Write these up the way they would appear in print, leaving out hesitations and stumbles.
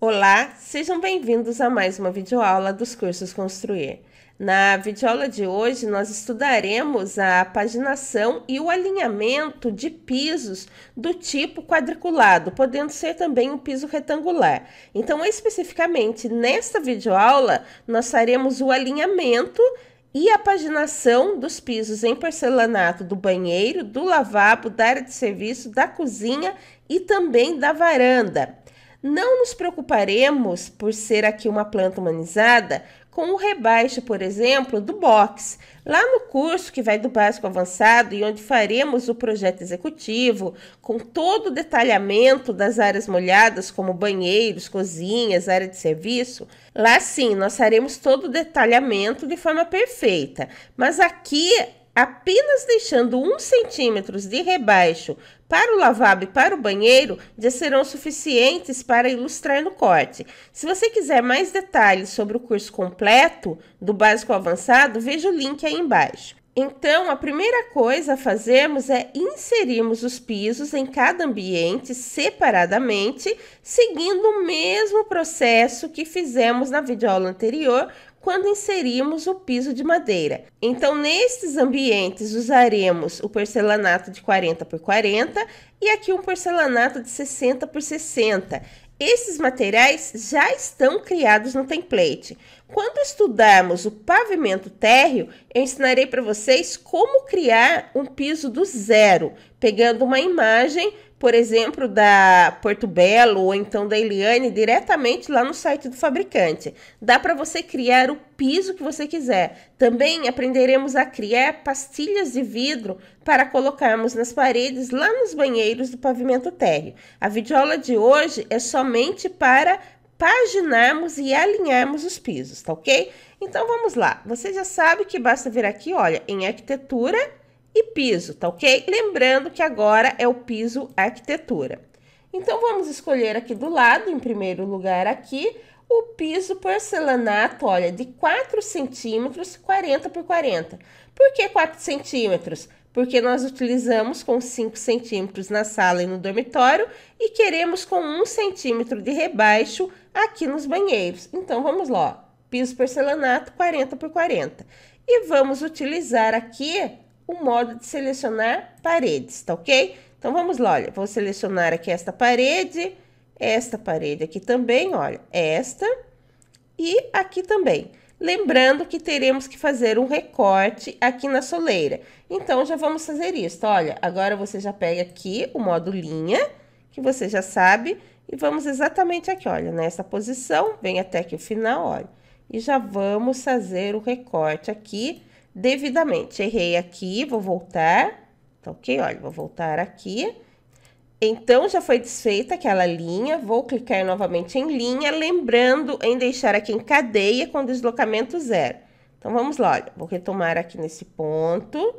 Olá, sejam bem-vindos a mais uma videoaula dos cursos Construir. Na videoaula de hoje, nós estudaremos a paginação e o alinhamento de pisos do tipo quadriculado, podendo ser também um piso retangular. Então, especificamente, nesta videoaula, nós faremos o alinhamento e a paginação dos pisos em porcelanato do banheiro, do lavabo, da área de serviço, da cozinha e também da varanda. Não nos preocuparemos, por ser aqui uma planta humanizada, com o rebaixo, por exemplo, do box. Lá no curso que vai do básico ao avançado e onde faremos o projeto executivo, com todo o detalhamento das áreas molhadas, como banheiros, cozinhas, área de serviço, lá sim, nós faremos todo o detalhamento de forma perfeita. Mas aqui, apenas deixando 1 centímetro de rebaixo para o lavabo e para o banheiro, já serão suficientes para ilustrar no corte. Se você quiser mais detalhes sobre o curso completo, do básico ao avançado, veja o link aí embaixo. Então, a primeira coisa a fazermos é inserirmos os pisos em cada ambiente separadamente, seguindo o mesmo processo que fizemos na videoaula anterior, quando inserimos o piso de madeira. Então, nestes ambientes, usaremos o porcelanato de 40 por 40 e aqui um porcelanato de 60 por 60. Esses materiais já estão criados no template. Quando estudarmos o pavimento térreo, eu ensinarei para vocês como criar um piso do zero, pegando uma imagem, por exemplo, da Porto Belo ou então da Eliane, diretamente lá no site do fabricante. Dá para você criar o piso que você quiser. Também aprenderemos a criar pastilhas de vidro para colocarmos nas paredes lá nos banheiros do pavimento térreo. A videoaula de hoje é somente para paginarmos e alinharmos os pisos, tá ok? Então vamos lá. Você já sabe que basta vir aqui, olha, em arquitetura e piso, tá ok? Lembrando que agora é o piso arquitetura. Então, vamos escolher aqui do lado, em primeiro lugar aqui, o piso porcelanato, olha, de 4 centímetros, 40 por 40. Por que 4 centímetros? Porque nós utilizamos com 5 centímetros na sala e no dormitório e queremos com 1 centímetro de rebaixo aqui nos banheiros. Então, vamos lá, ó, piso porcelanato, 40 por 40. E vamos utilizar aqui o modo de selecionar paredes, tá ok? Então, vamos lá, olha, vou selecionar aqui esta parede aqui também, olha, esta e aqui também. Lembrando que teremos que fazer um recorte aqui na soleira. Então, já vamos fazer isso, olha, agora você já pega aqui o modo linha, que você já sabe, e vamos exatamente aqui, olha, nessa posição, vem até aqui o final, olha, e já vamos fazer o recorte aqui, devidamente. Errei aqui, vou voltar, tá ok? Olha, vou voltar aqui. Então, já foi desfeita aquela linha, vou clicar novamente em linha, lembrando em deixar aqui em cadeia com deslocamento zero. Então, vamos lá, olha, vou retomar aqui nesse ponto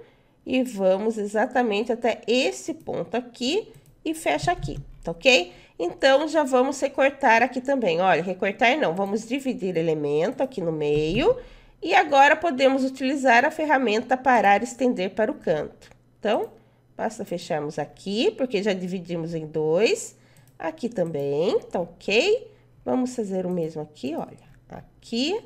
e vamos exatamente até esse ponto aqui e fecha aqui, tá ok? Então, já vamos recortar aqui também, olha, recortar não, vamos dividir elemento aqui no meio. E agora, podemos utilizar a ferramenta parar e estender para o canto. Então, basta fecharmos aqui, porque já dividimos em 2. Aqui também, tá ok? Vamos fazer o mesmo aqui, olha. Aqui.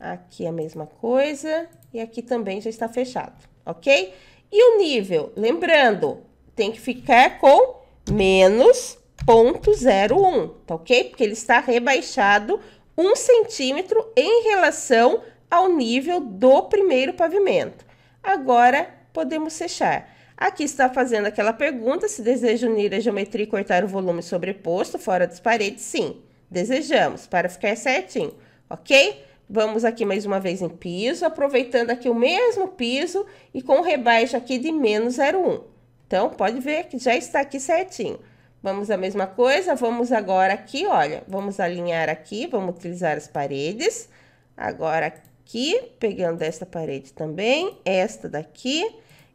Aqui a mesma coisa. E aqui também já está fechado, ok? E o nível, lembrando, tem que ficar com menos 0,01, tá ok? Porque ele está rebaixado 1 centímetro em relação ao nível do primeiro pavimento. Agora, podemos fechar. Aqui está fazendo aquela pergunta, se deseja unir a geometria e cortar o volume sobreposto fora das paredes, sim. Desejamos, para ficar certinho, ok? Vamos aqui mais uma vez em piso, aproveitando aqui o mesmo piso e com o rebaixo aqui de menos 0,1. Então, pode ver que já está aqui certinho. Vamos a mesma coisa, vamos agora aqui, olha, vamos alinhar aqui, vamos utilizar as paredes. Agora aqui, pegando esta parede também, esta daqui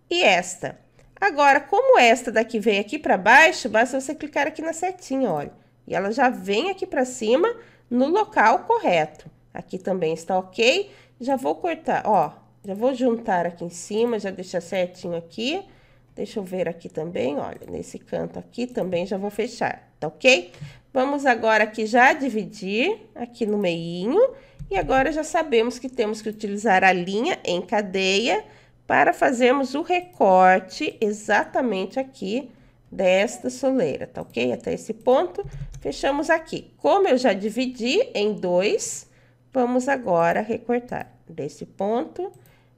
e esta. Agora, como esta daqui veio aqui para baixo, basta você clicar aqui na setinha, olha. E ela já vem aqui para cima no local correto. Aqui também está ok. Já vou cortar, ó, já vou juntar aqui em cima, já deixar certinho aqui. Deixa eu ver aqui também, olha, nesse canto aqui também já vou fechar, tá ok? Vamos agora aqui já dividir aqui no meinho. E agora já sabemos que temos que utilizar a linha em cadeia para fazermos o recorte exatamente aqui desta soleira, tá ok? Até esse ponto, fechamos aqui. Como eu já dividi em dois, vamos agora recortar desse ponto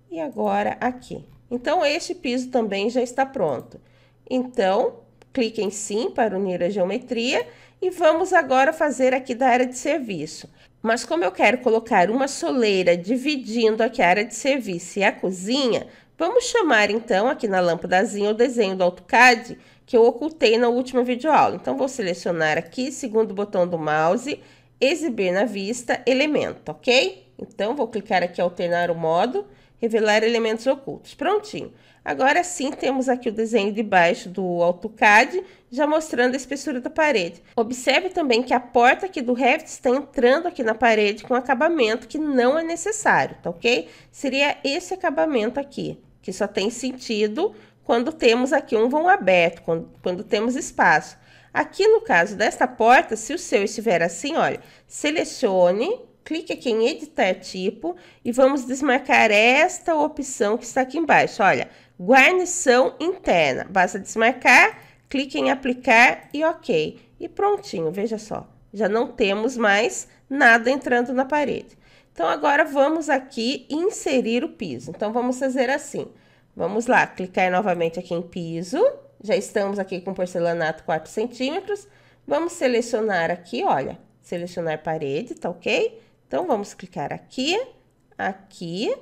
e agora aqui. Então, este piso também já está pronto. Então, clique em sim para unir a geometria e vamos agora fazer aqui da área de serviço. Mas como eu quero colocar uma soleira dividindo aqui a área de serviço e a cozinha, vamos chamar então aqui na lâmpadazinha o desenho do AutoCAD que eu ocultei na última videoaula. Então, vou selecionar aqui, segundo botão do mouse, exibir na vista, elemento, ok? Então, vou clicar aqui alternar o modo, revelar elementos ocultos. Prontinho. Agora sim, temos aqui o desenho de baixo do AutoCAD, já mostrando a espessura da parede. Observe também que a porta aqui do Revit está entrando aqui na parede com acabamento que não é necessário, tá ok? Seria esse acabamento aqui, que só tem sentido quando temos aqui um vão aberto, quando temos espaço. Aqui no caso desta porta, se o seu estiver assim, olha, selecione, clique aqui em editar tipo e vamos desmarcar esta opção que está aqui embaixo, olha, guarnição interna. Basta desmarcar, clique em aplicar e ok. E prontinho, veja só, já não temos mais nada entrando na parede. Então, agora vamos aqui inserir o piso. Então, vamos fazer assim, vamos lá, clicar novamente aqui em piso, já estamos aqui com porcelanato 4 centímetros, vamos selecionar aqui, olha, selecionar parede, tá ok? Então, vamos clicar aqui, aqui,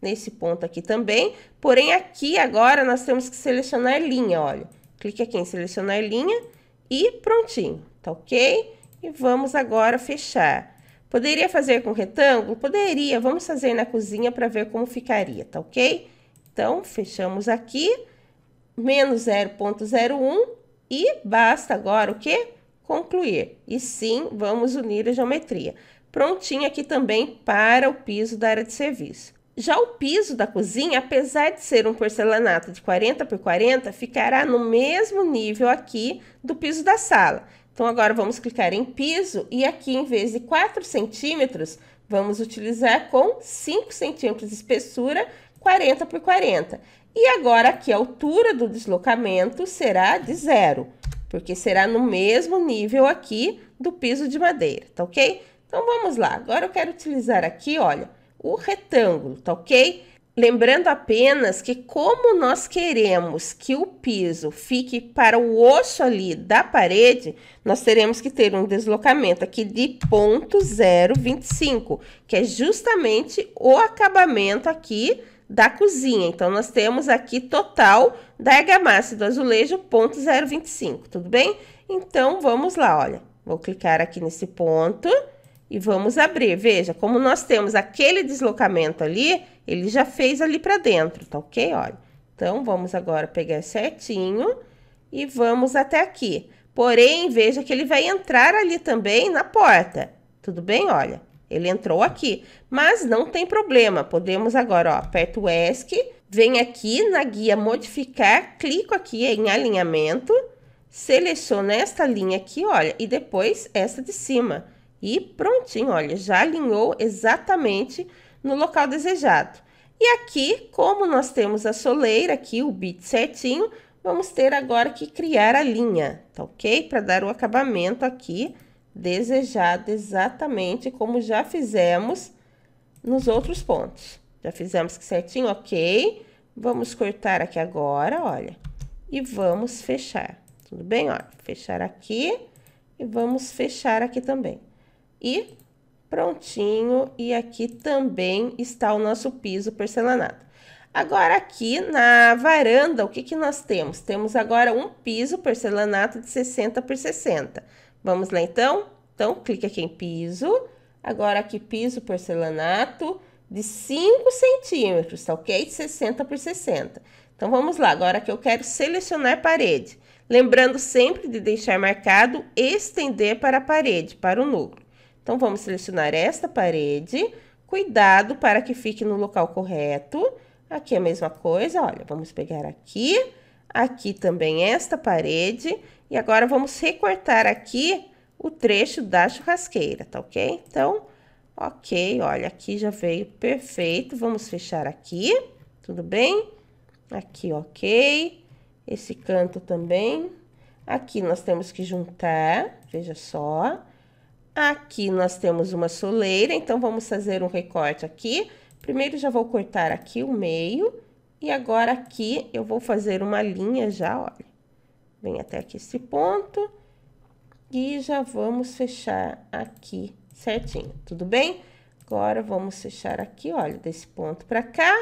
nesse ponto aqui também. Porém, aqui agora nós temos que selecionar linha, olha. Clique aqui em selecionar linha e prontinho, tá ok? E vamos agora fechar. Poderia fazer com retângulo? Poderia, vamos fazer na cozinha para ver como ficaria, tá ok? Então, fechamos aqui, menos 0,01 e basta agora o quê? Concluir. E sim, vamos unir a geometria. Prontinho aqui também para o piso da área de serviço. Já o piso da cozinha, apesar de ser um porcelanato de 40 por 40, ficará no mesmo nível aqui do piso da sala. Então, agora vamos clicar em piso e aqui, em vez de 4 centímetros, vamos utilizar com 5 centímetros de espessura, 40 por 40. E agora aqui a altura do deslocamento será de 0, porque será no mesmo nível aqui do piso de madeira, tá ok? Então, vamos lá. Agora eu quero utilizar aqui, olha, o retângulo, tá ok? Lembrando apenas que como nós queremos que o piso fique para o osso ali da parede, nós teremos que ter um deslocamento aqui de 0,025, que é justamente o acabamento aqui da cozinha. Então, nós temos aqui total da argamassa do azulejo 0,025, tudo bem? Então, vamos lá, olha, vou clicar aqui nesse ponto e vamos abrir. Veja, como nós temos aquele deslocamento ali, ele já fez ali para dentro, tá ok? Olha, então, vamos agora pegar certinho e vamos até aqui. Porém, veja que ele vai entrar ali também na porta, tudo bem? Olha, ele entrou aqui, mas não tem problema. Podemos agora, ó, aperta o ESC, vem aqui na guia modificar, clico aqui em alinhamento, seleciono esta linha aqui, olha, e depois essa de cima. E prontinho, olha, já alinhou exatamente no local desejado. E aqui, como nós temos a soleira aqui, o bit certinho, vamos ter agora que criar a linha, tá ok? Para dar o acabamento aqui desejado, exatamente como já fizemos nos outros pontos. Já fizemos aqui certinho, ok? Vamos cortar aqui agora, olha, e vamos fechar, tudo bem? Ó, fechar aqui e vamos fechar aqui também. E prontinho, e aqui também está o nosso piso porcelanato. Agora aqui na varanda, o que que nós temos? Temos agora um piso porcelanato de 60 por 60. Vamos lá, então? Então, clique aqui em piso. Agora, aqui, piso porcelanato de 5 centímetros, tá ok? 60 por 60. Então, vamos lá. Agora, que eu quero selecionar parede. Lembrando sempre de deixar marcado, estender para a parede, para o núcleo. Então, vamos selecionar esta parede. Cuidado para que fique no local correto. Aqui a mesma coisa, olha, vamos pegar aqui. Aqui também esta parede. E agora, vamos recortar aqui o trecho da churrasqueira, tá ok? Então, ok, olha, aqui já veio perfeito. Vamos fechar aqui, tudo bem? Aqui, ok. Esse canto também. Aqui nós temos que juntar, veja só. Aqui nós temos uma soleira, então vamos fazer um recorte aqui. Primeiro já vou cortar aqui o meio. E agora aqui eu vou fazer uma linha já, olha. Vem até aqui esse ponto. E já vamos fechar aqui certinho, tudo bem? Agora vamos fechar aqui, olha, desse ponto pra cá.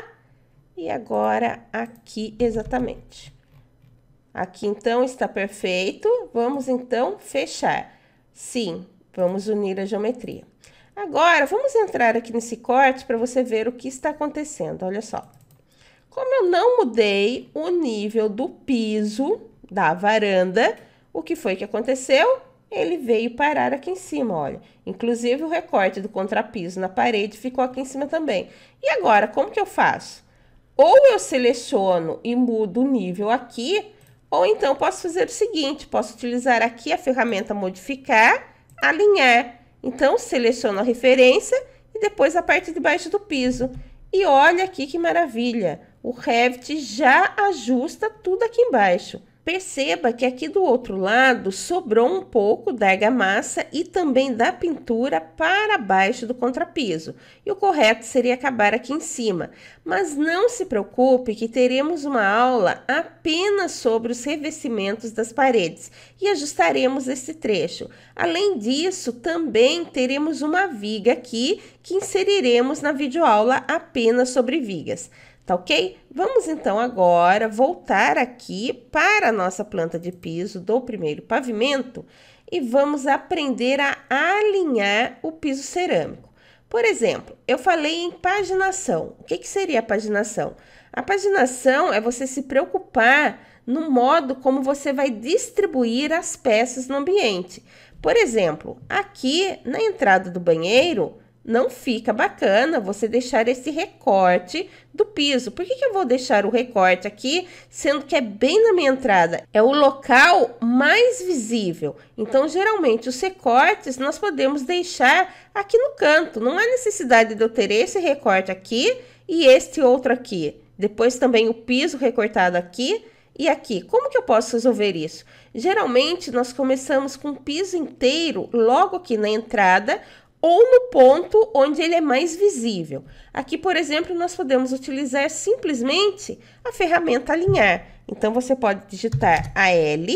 E agora aqui exatamente. Aqui, então, está perfeito. Vamos, então, fechar. Sim, vamos unir a geometria. Agora, vamos entrar aqui nesse corte para você ver o que está acontecendo. Olha só. Como eu não mudei o nível do piso da varanda, o que foi que aconteceu? Ele veio parar aqui em cima, olha. Inclusive, o recorte do contrapiso na parede ficou aqui em cima também. E agora, como que eu faço? Ou eu seleciono e mudo o nível aqui... Ou então, posso fazer o seguinte, posso utilizar aqui a ferramenta modificar, alinhar. Então, seleciono a referência e depois a parte de baixo do piso. E olha aqui que maravilha, o Revit já ajusta tudo aqui embaixo. Perceba que aqui do outro lado sobrou um pouco da argamassa e também da pintura para baixo do contrapiso. E o correto seria acabar aqui em cima. Mas não se preocupe que teremos uma aula apenas sobre os revestimentos das paredes e ajustaremos esse trecho. Além disso, também teremos uma viga aqui que inseriremos na videoaula apenas sobre vigas. Tá ok? Vamos então agora voltar aqui para a nossa planta de piso do primeiro pavimento e vamos aprender a alinhar o piso cerâmico. Por exemplo, eu falei em paginação. O que que seria a paginação? A paginação é você se preocupar no modo como você vai distribuir as peças no ambiente. Por exemplo, aqui na entrada do banheiro... Não fica bacana você deixar esse recorte do piso. Por que que eu vou deixar o recorte aqui, sendo que é bem na minha entrada? É o local mais visível. Então, geralmente, os recortes nós podemos deixar aqui no canto. Não há necessidade de eu ter esse recorte aqui e este outro aqui. Depois também o piso recortado aqui. E aqui, como que eu posso resolver isso? Geralmente, nós começamos com o piso inteiro logo aqui na entrada... ou no ponto onde ele é mais visível. Aqui, por exemplo, nós podemos utilizar simplesmente a ferramenta alinhar. Então, você pode digitar a L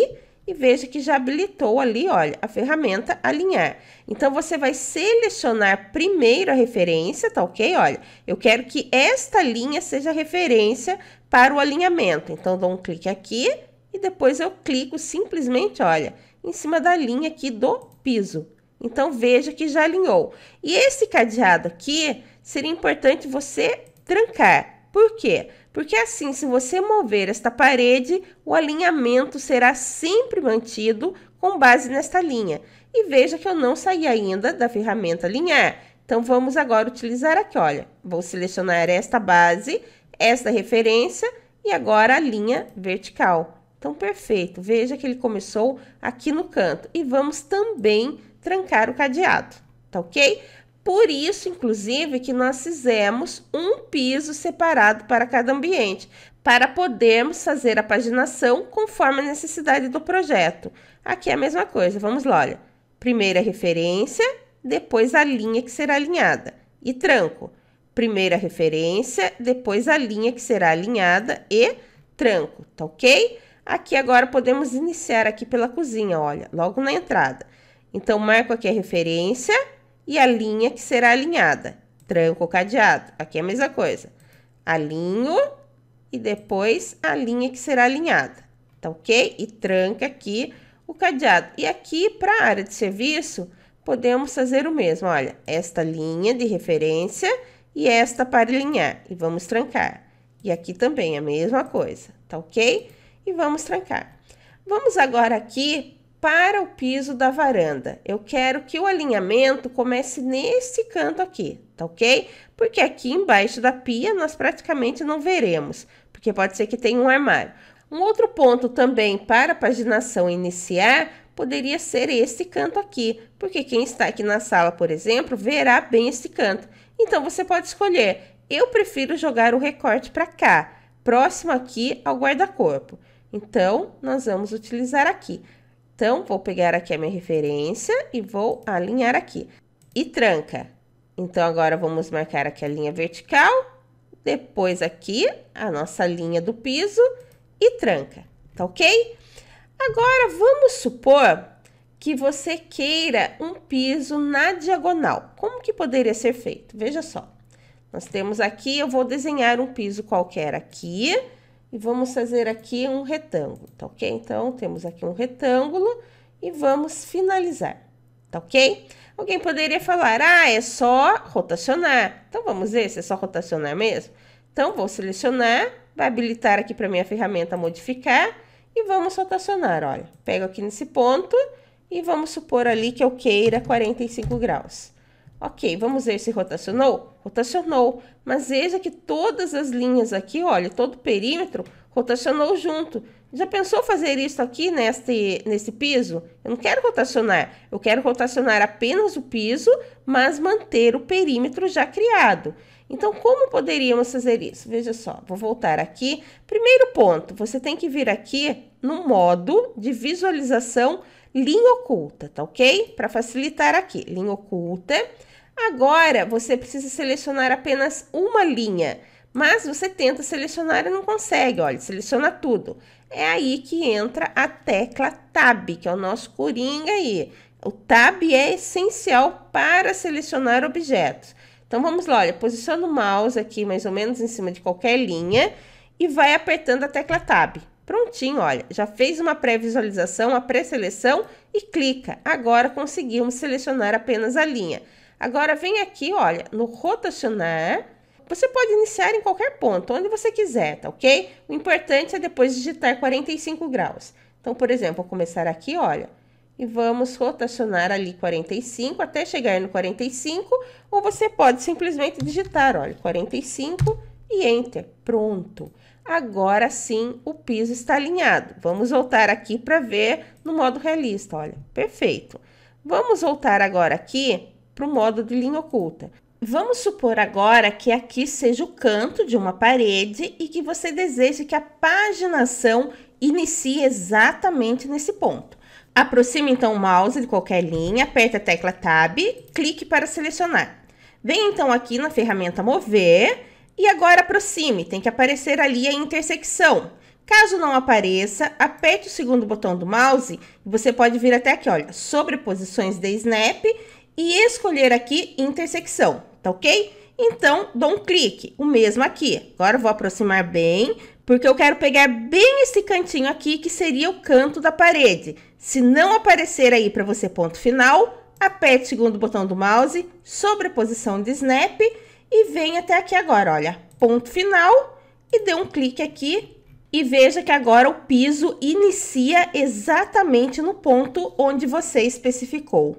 e veja que já habilitou ali, olha, a ferramenta alinhar. Então, você vai selecionar primeiro a referência, tá ok? Olha, eu quero que esta linha seja a referência para o alinhamento. Então, dou um clique aqui e depois eu clico simplesmente, olha, em cima da linha aqui do piso. Então, veja que já alinhou. E esse cadeado aqui, seria importante você trancar. Por quê? Porque assim, se você mover esta parede, o alinhamento será sempre mantido com base nesta linha. E veja que eu não saí ainda da ferramenta alinhar. Então, vamos agora utilizar aqui, olha. Vou selecionar esta base, esta referência e agora a linha vertical. Então, perfeito. Veja que ele começou aqui no canto. E vamos também... trancar o cadeado, tá ok? Por isso, inclusive, que nós fizemos um piso separado para cada ambiente, para podermos fazer a paginação conforme a necessidade do projeto. Aqui é a mesma coisa, vamos lá, olha. Primeira referência, depois a linha que será alinhada e tranco. Primeira referência, depois a linha que será alinhada e tranco, tá ok? Aqui agora podemos iniciar aqui pela cozinha, olha, logo na entrada. Então, marco aqui a referência e a linha que será alinhada. Tranco o cadeado. Aqui é a mesma coisa. Alinho e depois a linha que será alinhada. Tá ok? E tranca aqui o cadeado. E aqui, para a área de serviço, podemos fazer o mesmo. Olha, esta linha de referência e esta para alinhar. E vamos trancar. E aqui também a mesma coisa. Tá ok? E vamos trancar. Vamos agora aqui... para o piso da varanda. Eu quero que o alinhamento comece nesse canto aqui, tá ok? Porque aqui embaixo da pia nós praticamente não veremos, porque pode ser que tenha um armário. Um outro ponto também para a paginação iniciar poderia ser esse canto aqui, porque quem está aqui na sala, por exemplo, verá bem esse canto. Então, você pode escolher. Eu prefiro jogar o recorte para cá, próximo aqui ao guarda-corpo. Então, nós vamos utilizar aqui. Então, vou pegar aqui a minha referência e vou alinhar aqui. E tranca. Então, agora vamos marcar aqui a linha vertical. Depois aqui, a nossa linha do piso e tranca. Tá ok? Agora, vamos supor que você queira um piso na diagonal. Como que poderia ser feito? Veja só. Nós temos aqui, eu vou desenhar um piso qualquer aqui. E vamos fazer aqui um retângulo, tá ok? Então, temos aqui um retângulo e vamos finalizar, tá ok? Alguém poderia falar, ah, é só rotacionar. Então, vamos ver se é só rotacionar mesmo? Então, vou selecionar, vai habilitar aqui para minha ferramenta modificar e vamos rotacionar, olha. Pego aqui nesse ponto e vamos supor ali que eu queira 45 graus. Ok, vamos ver se rotacionou? Rotacionou, mas veja que todas as linhas aqui, olha, todo o perímetro rotacionou junto. Já pensou fazer isso aqui nesse piso? Eu não quero rotacionar, eu quero rotacionar apenas o piso, mas manter o perímetro já criado. Então, como poderíamos fazer isso? Veja só, vou voltar aqui. Primeiro ponto, você tem que vir aqui no modo de visualização linha oculta, tá ok? Para facilitar aqui, linha oculta. Agora, você precisa selecionar apenas uma linha, mas você tenta selecionar e não consegue, olha, seleciona tudo. É aí que entra a tecla Tab, que é o nosso coringa aí. O Tab é essencial para selecionar objetos. Então, vamos lá, olha, posiciona o mouse aqui mais ou menos em cima de qualquer linha e vai apertando a tecla Tab. Prontinho, olha, já fez uma pré-visualização, a pré-seleção e clica. Agora, conseguimos selecionar apenas a linha. Agora, vem aqui, olha, no rotacionar, você pode iniciar em qualquer ponto, onde você quiser, tá ok? O importante é depois digitar 45 graus. Então, por exemplo, vou começar aqui, olha, e vamos rotacionar ali 45 até chegar no 45, ou você pode simplesmente digitar, olha, 45 e Enter, pronto. Agora sim, o piso está alinhado. Vamos voltar aqui para ver no modo realista, olha, perfeito. Vamos voltar agora aqui para o modo de linha oculta. Vamos supor agora que aqui seja o canto de uma parede e que você deseje que a paginação inicie exatamente nesse ponto. Aproxime então o mouse de qualquer linha, aperte a tecla Tab, clique para selecionar. Venha então aqui na ferramenta Mover. E agora aproxime, tem que aparecer ali a intersecção. Caso não apareça, aperte o segundo botão do mouse e você pode vir até aqui, olha, sobre posições de snap e escolher aqui intersecção, tá ok? Então, dou um clique, o mesmo aqui. Agora eu vou aproximar bem, porque eu quero pegar bem esse cantinho aqui, que seria o canto da parede. Se não aparecer aí para você ponto final, aperte o segundo botão do mouse, sobre posição de snap. E vem até aqui agora, olha, ponto final, e dê um clique aqui e veja que agora o piso inicia exatamente no ponto onde você especificou.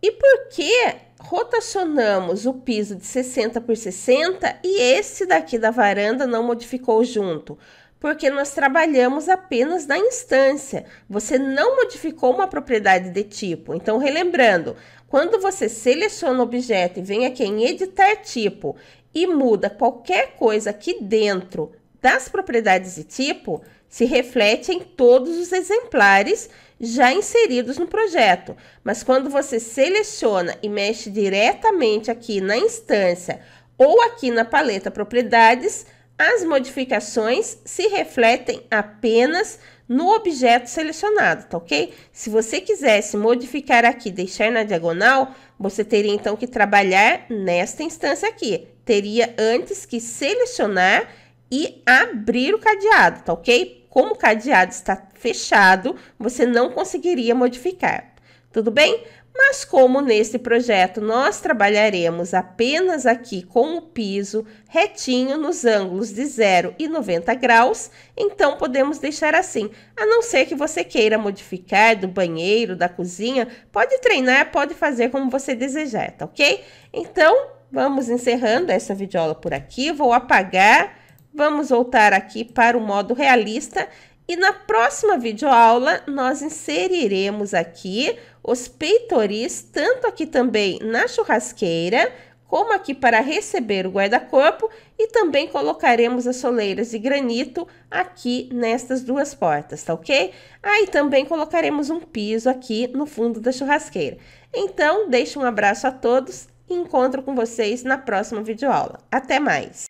E por que rotacionamos o piso de 60 por 60 e esse daqui da varanda não modificou junto? Porque nós trabalhamos apenas na instância, você não modificou uma propriedade de tipo. Então, relembrando, quando você seleciona o objeto e vem aqui em editar tipo e muda qualquer coisa aqui dentro das propriedades de tipo, se reflete em todos os exemplares já inseridos no projeto. Mas quando você seleciona e mexe diretamente aqui na instância ou aqui na paleta propriedades, as modificações se refletem apenas no objeto selecionado, tá ok? Se você quisesse modificar aqui, deixar na diagonal, você teria então que trabalhar nesta instância aqui. Teria antes que selecionar e abrir o cadeado, tá ok? Como o cadeado está fechado, você não conseguiria modificar, tudo bem? Mas como nesse projeto nós trabalharemos apenas aqui com o piso retinho nos ângulos de 0 e 90 graus, então podemos deixar assim. A não ser que você queira modificar do banheiro, da cozinha, pode treinar, pode fazer como você desejar, tá ok? Então, vamos encerrando essa videoaula por aqui, vou apagar, vamos voltar aqui para o modo realista. E na próxima videoaula, nós inseriremos aqui os peitoris, tanto aqui também na churrasqueira, como aqui para receber o guarda-corpo, e também colocaremos as soleiras de granito aqui nestas duas portas, tá ok? Aí também colocaremos um piso aqui no fundo da churrasqueira. Então, deixo um abraço a todos e encontro com vocês na próxima videoaula. Até mais!